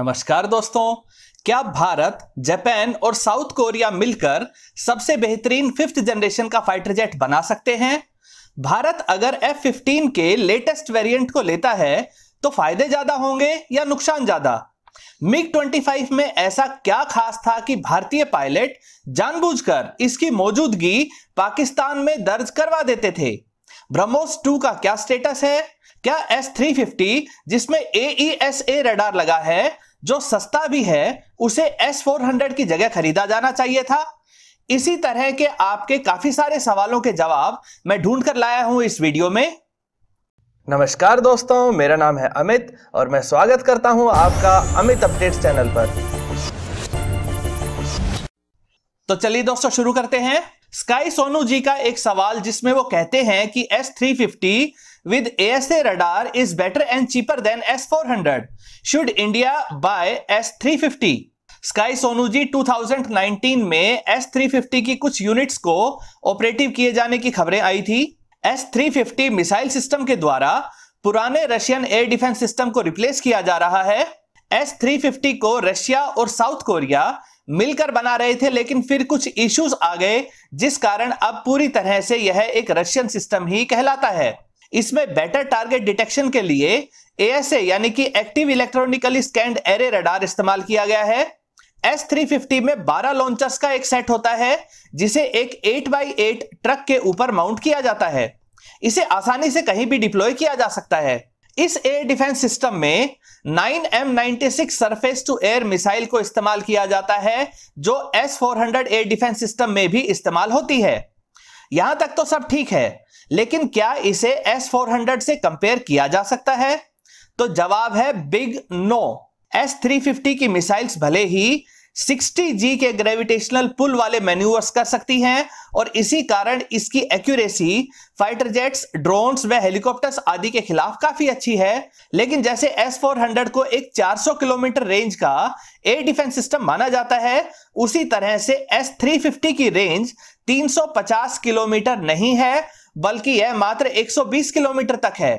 नमस्कार दोस्तों, क्या भारत, जापान और साउथ कोरिया मिलकर सबसे बेहतरीन 5th जनरेशन का फाइटर जेट बना सकते हैं? भारत अगर F-15 के लेटेस्ट वेरिएंट को लेता है तो फायदे ज्यादा होंगे या नुकसान ज्यादा? MiG-25 में ऐसा क्या खास था कि भारतीय पायलट जानबूझकर इसकी मौजूदगी पाकिस्तान में दर्ज करवा देते थे? ब्रह्मोस 2 का क्या स्टेटस है? क्या S-350 जिसमें AESA रडार लगा है, जो सस्ता भी है, उसे S-400 की जगह खरीदा जाना चाहिए था? इसी तरह के आपके काफी सारे सवालों के जवाब मैं ढूंढ कर लाया हूं इस वीडियो में। नमस्कार दोस्तों, मेरा नाम है अमित और मैं स्वागत करता हूं आपका अमित अपडेट्स चैनल पर। तो चलिए दोस्तों शुरू करते हैं। स्काई सोनू जी का एक सवाल जिसमें वो कहते हैं कि S-350 with ASA radar is better and cheaper than S-400. Should India buy S-350? Sky Sonu ji 2019 में S-350 की कुछ यूनिट्स को ऑपरेटिव किए जाने की खबरें आई थी। S-350 मिसाइल सिस्टम के द्वारा पुराने रशियन एयर डिफेंस सिस्टम को रिप्लेस किया जा रहा है। S-350 को रशिया और साउथ कोरिया मिलकर बना रहे थे, लेकिन फिर कुछ इश्यूज आ गए जिस कारण अब पूरी तरह से यह एक रशियन सिस्टम ही कहलाता है। इसमें बेटर टारगेट डिटेक्शन के लिए AESA यानी कि active electronically scanned array radar इस्तेमाल किया गया है। S-350 में 12 लॉन्चर्स का एक सेट होता है जिसे एक 8x8 ट्रक के ऊपर माउंट किया जाता है। इसे आसानी से कहीं भी डिप्लॉय किया जा सकता है। इस एयर डिफेंस सिस्टम में 9M96 surface to air missile को इस्तेमाल किया जाता है, जो S-400 एयर डिफेंस सिस्टम में भी इस्तेमाल होती है। यहां तक तो सब ठीक है, लेकिन क्या इसे S-400 से कंपेयर किया जा सकता है? तो जवाब है बिग नो। S-350 की मिसाइल्स भले ही 60G के ग्रेविटेशनल पुल वाले मैन्यूवर्स कर सकती हैं और इसी कारण इसकी एक्यूरेसी फाइटर जेट्स, ड्रोन्स व हेलीकॉप्टर्स आदि के खिलाफ काफी अच्छी है, लेकिन जैसे S-400 को एक 400 किलोमीटर रेंज का एयर डिफेंस सिस्टम माना जाता है, उसी तरह से S-350 की रेंज 350 किलोमीटर नहीं है, बल्कि यह मात्र 120 किलोमीटर तक है।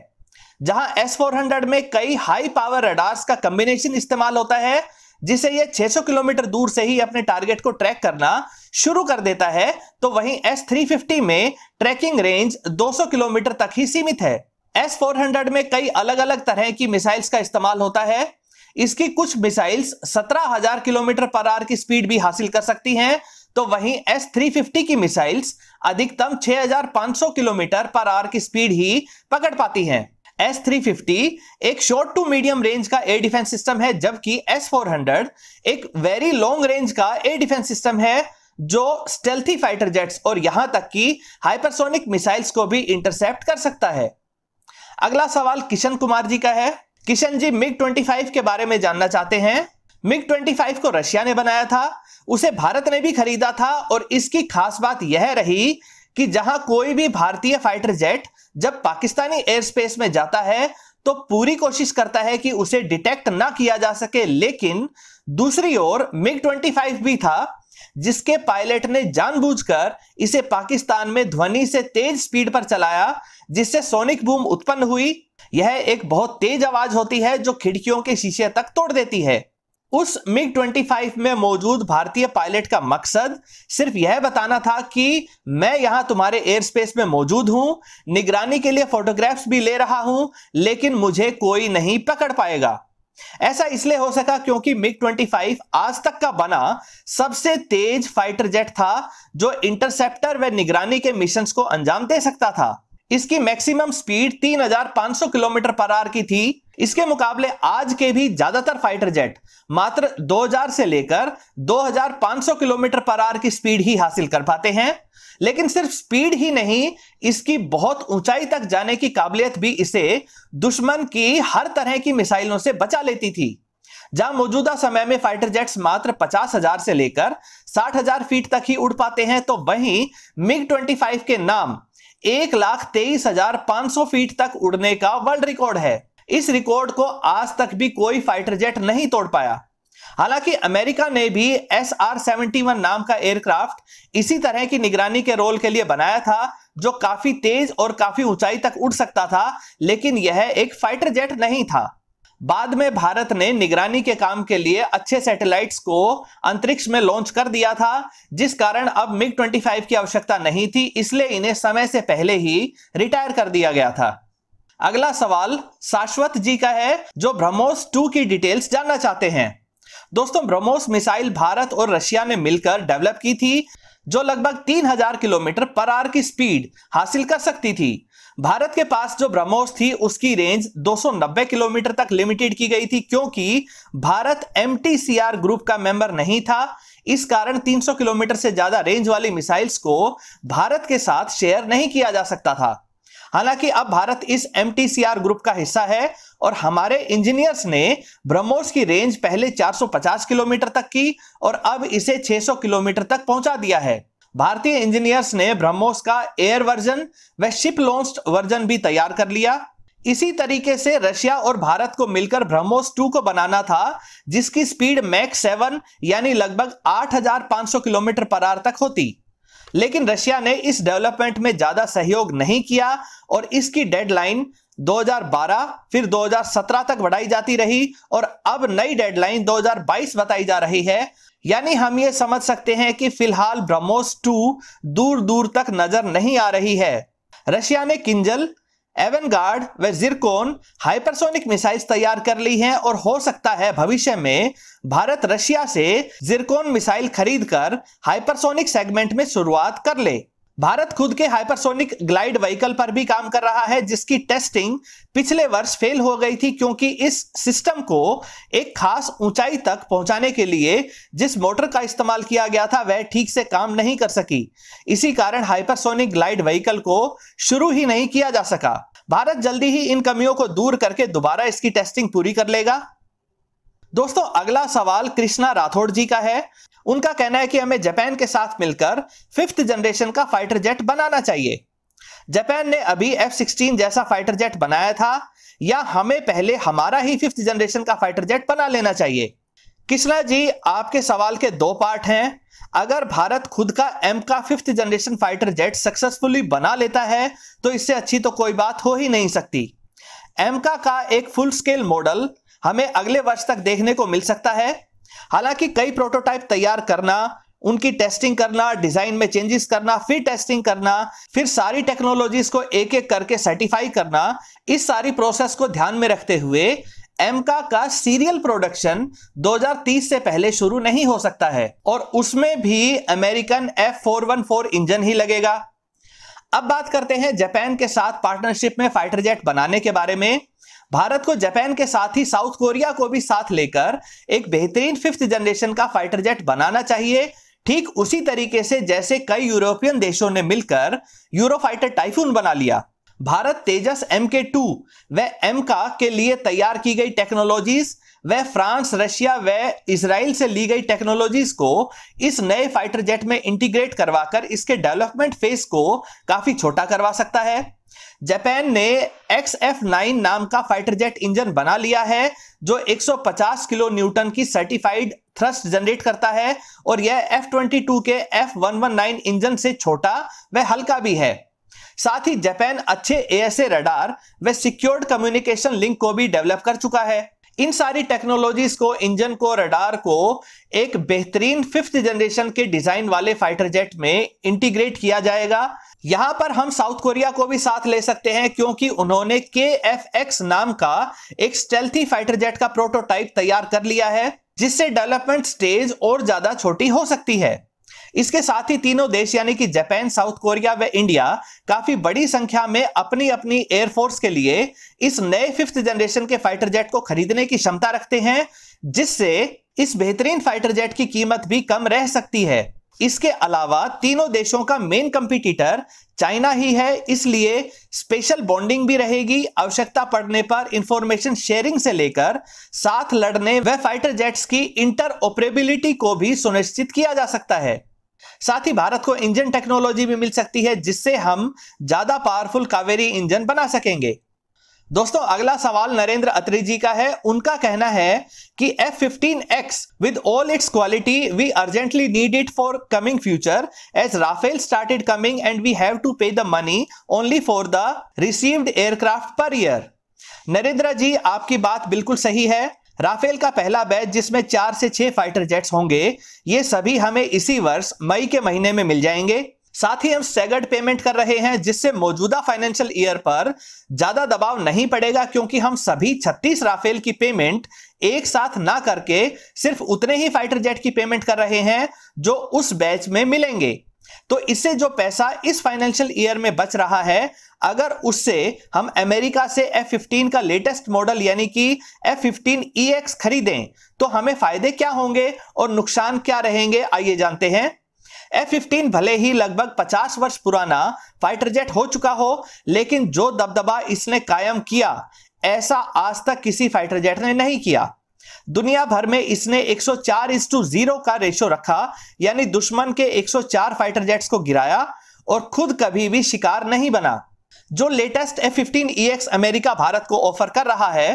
जहां S-400 में कई हाई पावर रडार्स का कॉम्बिनेशन इस्तेमाल होता है, जिसे यह 600 किलोमीटर दूर से ही अपने टारगेट को ट्रैक करना शुरू कर देता है, तो वहीं S-350 में ट्रैकिंग रेंज 200 किलोमीटर तक ही सीमित है। S-400 में कई अलग अलग तरह की मिसाइल्स का इस्तेमाल होता है। इसकी कुछ मिसाइल्स 17,000 किलोमीटर पर आवर की स्पीड भी हासिल कर सकती हैं, तो वहीं S-350 की मिसाइल्स अधिकतम 6,500 किलोमीटर पर आवर की स्पीड ही पकड़ पाती हैं। S-350 एक शॉर्ट टू मीडियम रेंज का एयर डिफेंस सिस्टम है, जबकि S-400 एक वेरी लॉन्ग रेंज का एयर डिफेंस सिस्टम है, जो स्टेल्थी फाइटर जेट्स और यहां तक कि हाइपरसोनिक मिसाइल्स को भी इंटरसेप्ट कर सकता है। अगला सवाल किशन कुमार जी का है। किशन जी MiG-25 के बारे में जानना चाहते हैं। MiG-25 को रशिया ने बनाया था, उसे भारत ने भी खरीदा था और इसकी खास बात यह रही कि जहां कोई भी भारतीय फाइटर जेट जब पाकिस्तानी एयर स्पेस में जाता है तो पूरी कोशिश करता है कि उसे डिटेक्ट ना किया जा सके, लेकिन दूसरी ओर MiG-25 भी था जिसके पायलट ने जानबूझकर इसे पाकिस्तान में ध्वनि से तेज स्पीड पर चलाया, जिससे सोनिक बूम उत्पन्न हुई। यह एक बहुत तेज आवाज होती है जो खिड़कियों के शीशे तक तोड़ देती है। उस MiG-25 में मौजूद भारतीय पायलट का मकसद सिर्फ यह बताना था कि मैं यहां तुम्हारे एयर स्पेस में मौजूद हूं, निगरानी के लिए फोटोग्राफ्स भी ले रहा हूं, लेकिन मुझे कोई नहीं पकड़ पाएगा। ऐसा इसलिए हो सका क्योंकि MiG-25 आज तक का बना सबसे तेज फाइटर जेट था, जो इंटरसेप्टर व निगरानी के मिशंस को अंजाम दे सकता था। इसकी maximum speed 3,500 kilometre per hour की थी। इसके मुकाबले आज के भी ज्यादातर फाइटर जेट मात्र 2,000 से लेकर 2,500 किलोमीटर पर आवर की स्पीड ही हासिल कर पाते हैं। लेकिन सिर्फ स्पीड ही नहीं, इसकी बहुत ऊंचाई तक जाने की काबिलियत भी इसे दुश्मन की हर तरह की मिसाइलों से बचा लेती थी। जहां मौजूदा समय में फाइटर जेट्स मात्र 50,000 से लेकर 60,000 फीट तक ही उड़ पाते हैं, तो वहीं MiG-25 के नाम 1,23,500 फीट तक उड़ने का वर्ल्ड रिकॉर्ड है। इस रिकॉर्ड को आज तक भी कोई फाइटर जेट नहीं तोड़ पाया। हालांकि अमेरिका ने भी SR-71 नाम का एयरक्राफ्ट इसी तरह की निगरानी के रोल के लिए बनाया था, जो काफी तेज और काफी ऊंचाई तक उड़ सकता था, लेकिन यह एक फाइटर जेट नहीं था। बाद में भारत ने निगरानी के काम के लिए अच्छे सैटेलाइट्स को अंतरिक्ष में लॉन्च कर दिया था, जिस कारण अब मिग-25 की आवश्यकता नहीं थी, इसलिए इन्हें समय से पहले ही रिटायर कर दिया गया था। अगला सवाल शाश्वत जी का है, जो ब्रह्मोस 2 की डिटेल्स जानना चाहते हैं। दोस्तों, ब्रह्मोस मिसाइल भारत और रशिया ने मिलकर डेवलप की थी, जो लगभग 3000 किलोमीटर पर आवर की स्पीड हासिल कर सकती थी। भारत के पास जो ब्रह्मोस थी उसकी रेंज 290 किलोमीटर तक लिमिटेड की गई थी, क्योंकि भारत MTCR ग्रुप का मेंबर नहीं था। इस कारण 300 किलोमीटर से ज्यादा रेंज वाली मिसाइल्स को भारत के साथ शेयर नहीं किया जा सकता था। हालांकि अब भारत इस MTCR ग्रुप का हिस्सा है और हमारे इंजीनियर्स ने ब्रह्मोस की रेंज पहले 450 किलोमीटर तक की और अब इसे 600 किलोमीटर तक पहुंचा दिया है। भारतीय इंजीनियर्स ने ब्रह्मोस का एयर वर्जन व शिप लॉन्च्ड वर्जन भी तैयार कर लिया। इसी तरीके से रशिया और भारत को मिलकर ब्रह्मोस 2 को बनाना था, जिसकी स्पीड मैक 7 यानी लगभग 8500 किलोमीटर पर आवर तक होती, लेकिन रशिया ने इस डेवलपमेंट में ज्यादा सहयोग नहीं किया और इसकी डेडलाइन 2012 फिर 2017 तक बढ़ाई जाती रही और अब नई डेडलाइन 2022 बताई जा रही है। यानी हम ये समझ सकते हैं कि फिलहाल ब्रह्मोस 2 दूर दूर तक नजर नहीं आ रही है। रशिया ने किंजल, एवनगार्ड व जिरकोन हाइपरसोनिक मिसाइल्स तैयार कर ली हैं और हो सकता है भविष्य में भारत रशिया से जिरकोन मिसाइल खरीदकर हाइपरसोनिक सेगमेंट में शुरुआत कर ले। भारत खुद के हाइपरसोनिक ग्लाइड व्हीकल पर भी काम कर रहा है, जिसकी टेस्टिंग पिछले वर्ष फेल हो गई थी, क्योंकि इस सिस्टम को एक खास ऊंचाई तक पहुंचाने के लिए जिस मोटर का इस्तेमाल किया गया था वह ठीक से काम नहीं कर सकी। इसी कारण हाइपरसोनिक ग्लाइड व्हीकल को शुरू ही नहीं किया जा सका। भारत जल्दी ही इन कमियों को दूर करके दोबारा इसकी टेस्टिंग पूरी कर लेगा। दोस्तों, अगला सवाल कृष्णा राठौड़ जी का है। उनका कहना है कि हमें जापान के साथ मिलकर 5th जनरेशन का फाइटर जेट बनाना चाहिए। जापान ने अभी F-16 जैसा फाइटर जेट बनाया था, या हमें पहले हमारा ही 5th जनरेशन का फाइटर जेट बना लेना चाहिए। कृष्णा जी, आपके सवाल के दो पार्ट हैं। अगर भारत खुद का एम का 5th generation fighter jet successfully बना लेता है तो इससे अच्छी तो कोई बात हो ही नहीं सकती। एम का एक फुल स्केल मॉडल हमें अगले वर्ष तक देखने को मिल सकता है। हालांकि कई प्रोटोटाइप तैयार करना, उनकी टेस्टिंग करना, डिजाइन में चेंजेस करना, फिर टेस्टिंग करना, फिर सारी टेक्नोलॉजीज को एक एक करके सर्टिफाई करना, इस सारी प्रोसेस को ध्यान में रखते हुए एमका का सीरियल प्रोडक्शन 2030 से पहले शुरू नहीं हो सकता है और उसमें भी अमेरिकन F-414 इंजन ही लगेगा। अब बात करते हैं जापान के साथ पार्टनरशिप में फाइटर जेट बनाने के बारे में। भारत को जापान के साथ ही साउथ कोरिया को भी साथ लेकर एक बेहतरीन 5th जनरेशन का फाइटर जेट बनाना चाहिए, ठीक उसी तरीके से जैसे कई यूरोपियन देशों ने मिलकर यूरोफाइटर टाइफून बना लिया। भारत तेजस MK2 व एमका के लिए तैयार की गई टेक्नोलॉजीज व फ्रांस, रशिया व इसराइल से ली गई टेक्नोलॉजीज को इस नए फाइटर जेट में इंटीग्रेट करवाकर इसके डेवलपमेंट फेज को काफी छोटा करवा सकता है। जापान ने X-F9 नाम का फाइटर जेट इंजन बना लिया है, जो 150 किलो न्यूटन की सर्टिफाइड थ्रस्ट जनरेट करता है और यह F-22 के F-119 इंजन से छोटा व हल्का भी है। साथ ही जापान अच्छे AESA रडार व सिक्योर्ड कम्युनिकेशन लिंक को भी डेवलप कर चुका है। इन सारी टेक्नोलॉजीज को, इंजन को, रडार को एक बेहतरीन 5th जनरेशन के डिजाइन वाले फाइटर जेट में इंटीग्रेट किया जाएगा। यहां पर हम साउथ कोरिया को भी साथ ले सकते हैं, क्योंकि उन्होंने KFX नाम का एक स्टेल्थी फाइटर जेट का प्रोटोटाइप तैयार कर लिया है, जिससे डेवलपमेंट स्टेज और ज्यादा छोटी हो सकती है। इसके साथ ही तीनों देश यानी कि जापान, साउथ कोरिया व इंडिया काफी बड़ी संख्या में अपनी अपनी एयरफोर्स के लिए इस नए 5th जनरेशन के फाइटर जेट को खरीदने की क्षमता रखते हैं, जिससे इस बेहतरीन फाइटर जेट की कीमत भी कम रह सकती है। इसके अलावा तीनों देशों का मेन कंपटीटर चाइना ही है, इसलिए स्पेशल बॉन्डिंग भी रहेगी। आवश्यकता पड़ने पर इंफॉर्मेशन शेयरिंग से लेकर साथ लड़ने व फाइटर जेट्स की इंटर ऑपरेबिलिटी को भी सुनिश्चित किया जा सकता है। साथ ही भारत को इंजन टेक्नोलॉजी भी मिल सकती है, जिससे हम ज्यादा पावरफुल कावेरी इंजन बना सकेंगे। दोस्तों, अगला सवाल नरेंद्र अत्री जी का है। उनका कहना है कि F-15EX with all its quality we urgently need it for coming future as Rafale started coming and we have to pay the money only for the received aircraft per year. Narendra ji, आपकी बात बिल्कुल सही है। राफेल का पहला batch जिसमें 4 से 6 fighter jets होंगे, ये सभी हमें इसी वर्ष मई के महीने में मिल जाएंगे। साथ ही हम स्टैगर्ड पेमेंट कर रहे हैं, जिससे मौजूदा फाइनेंशियल ईयर पर ज्यादा दबाव नहीं पड़ेगा, क्योंकि हम सभी 36 राफेल की पेमेंट एक साथ ना करके सिर्फ उतने ही फाइटर जेट की पेमेंट कर रहे हैं जो उस बैच में मिलेंगे। तो इससे जो पैसा इस फाइनेंशियल ईयर में बच रहा है, अगर उससे हम अमेरिका से F-15 का लेटेस्ट मॉडल यानी कि F-15EX खरीदें तो हमें फायदे क्या होंगे और नुकसान क्या रहेंगे, आइए जानते हैं। F-15 भले ही लगभग 50 वर्ष पुराना फाइटर जेट हो चुका हो, लेकिन जो दबदबा इसने कायम किया ऐसा आज तक किसी फाइटर जेट ने नहीं किया। दुनिया भर में इसने 104:0 का रेशो रखा, यानी दुश्मन के 104 फाइटर जेट्स को गिराया और खुद कभी भी शिकार नहीं बना। जो लेटेस्ट F-15EX अमेरिका भारत को ऑफर कर रहा है,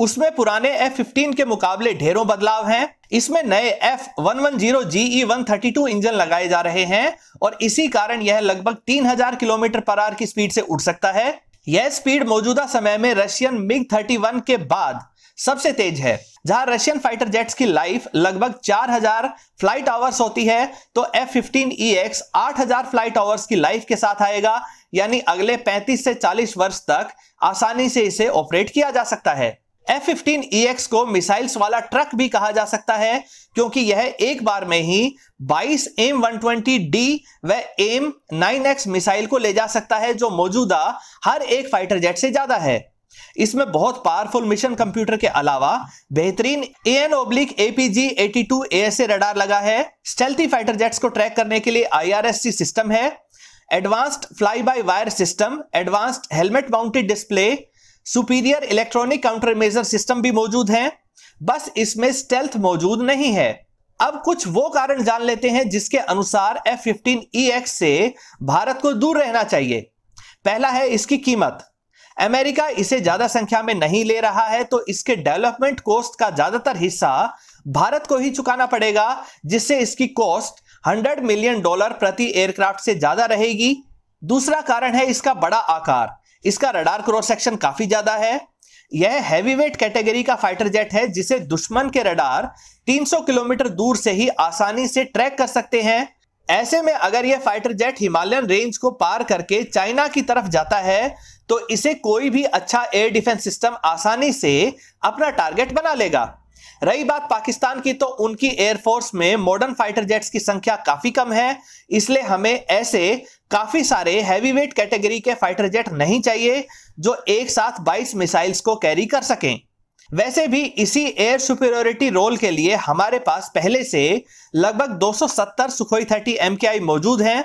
उसमें पुराने F-15 के मुकाबले ढेरों बदलाव हैं। इसमें नए F-110 GE-132 इंजन लगाए जा रहे हैं और इसी कारण यह लगभग 3000 किलोमीटर पर आवर की स्पीड से उड़ सकता है। यह स्पीड मौजूदा समय में रशियन MiG-31 के बाद सबसे तेज है। जहां रशियन फाइटर जेट्स की लाइफ लगभग 4000 फ्लाइट आवर्स होती है, तो F-15EX 8000 फ्लाइट आवर्स की लाइफ के साथ आएगा, यानी अगले 35 से 40 वर्ष तक आसानी से इसे ऑपरेट किया जा सकता है। F-15EX को मिसाइल्स वाला ट्रक भी कहा जा सकता है, क्योंकि यह एक बार में ही 22 AIM-120D व AIM-9X मिसाइल को ले जा सकता है, जो मौजूदा हर एक फाइटर जेट से ज्यादा है। इसमें बहुत पावरफुल मिशन कंप्यूटर के अलावा बेहतरीन AN/APG-82 AESA रडार लगा है। स्टेल्थी फाइटर जेट्स को ट्रैक करने के लिए IRSTS सिस्टम है, advanced fly by wire system, advanced helmet mounted display, superior electronic counter measure system भी मौजूद हैं, बस इसमें स्टेल्थ मौजूद नहीं है। अब कुछ वो कारण जान लेते हैं जिसके अनुसार F-15EX से भारत को दूर रहना चाहिए। पहला है इसकी कीमत। अमेरिका इसे ज्यादा संख्या में नहीं ले रहा है, तो इसके डेवलपमेंट कॉस्ट का ज्यादातर हिस्सा भारत को ही चुकाना पड़ेगा, जिससे इसकी कॉस्ट $100 मिलियन प्रति एयरक्राफ्ट से ज्यादा रहेगी। दूसरा कारण है इसका बड़ा आकार। इसका रडार क्रॉस सेक्शन काफी ज्यादा है। यह हैवीवेट कैटेगरी का फाइटर जेट है, जिसे दुश्मन के रडार 300 किलोमीटर दूर से ही आसानी से ट्रैक कर सकते हैं। ऐसे में अगर यह फाइटर जेट हिमालयन रेंज को पार करके चाइना की तरफ जाता है, तो इसे कोई भी अच्छा एयर डिफेंस सिस्टम आसानी से अपना टारगेट बना लेगा। रही बात पाकिस्तान की, तो उनकी एयरफोर्स में मॉडर्न फाइटर जेट्स की संख्या काफी कम है, इसलिए हमें ऐसे काफी सारे हैवीवेट कैटेगरी के फाइटर जेट नहीं चाहिए जो एक साथ 22 मिसाइल्स को कैरी कर सकें। वैसे भी इसी एयर सुपीरियोरिटी रोल के लिए हमारे पास पहले से लगभग 270 Sukhoi 30 MKI मौजूद हैं।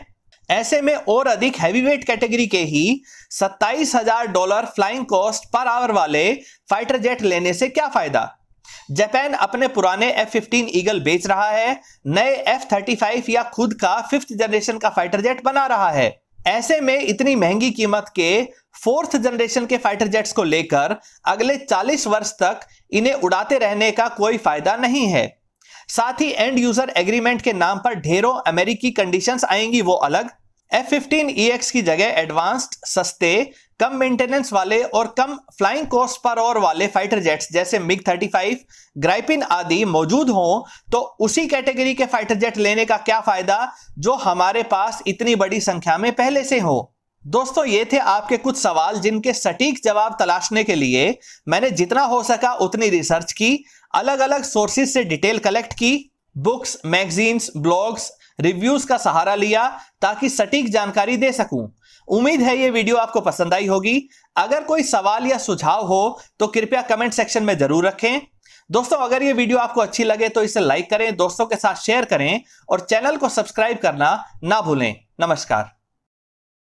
ऐसे में और अधिक हैवीवेट कैटेगरी के ही $27,000 फ्लाइंग कॉस्ट पर आवर वाले फाइटर जेट लेने से क्या फायदा। जापान अपने पुराने F-15 ईगल बेच रहा है, नए F-35 या खुद का 5th जनरेशन का फाइटर जेट बना रहा है। ऐसे में इतनी महंगी कीमत के 4th जनरेशन के फाइटर जेट्स को लेकर अगले 40 वर्ष तक इन्हें उड़ाते रहने का कोई फायदा नहीं है। साथ ही एंड यूजर एग्रीमेंट के नाम पर ढेरों अमेरिकी कंडीशंस आएंगी, वो अलग। F-15EX की जगह एडवांस्ड, सस्ते, कम मेंटेनेंस वाले और कम फ्लाइंग कॉस्ट पर और वाले फाइटर जेट्स जैसे MiG-35, ग्राइपिन आदि मौजूद हों, तो उसी कैटेगरी के फाइटर जेट लेने का क्या फायदा जो हमारे पास इतनी बड़ी संख्या में पहले से हो। दोस्तों, ये थे आपके कुछ सवाल जिनके सटीक जवाब तलाशने के लिए मैंने जितना हो सका उतनी रिसर्च की, अलग अलग सोर्सेज से डिटेल कलेक्ट की, बुक्स, मैगजीन्स, ब्लॉग्स, रिव्यूज का सहारा लिया ताकि सटीक जानकारी दे सकूं। उम्मीद है ये वीडियो आपको पसंद आई होगी। अगर कोई सवाल या सुझाव हो तो कृपया कमेंट सेक्शन में जरूर रखें। दोस्तों, अगर ये वीडियो आपको अच्छी लगे तो इसे लाइक करें, दोस्तों के साथ शेयर करें और चैनल को सब्सक्राइब करना ना भूलें। नमस्कार।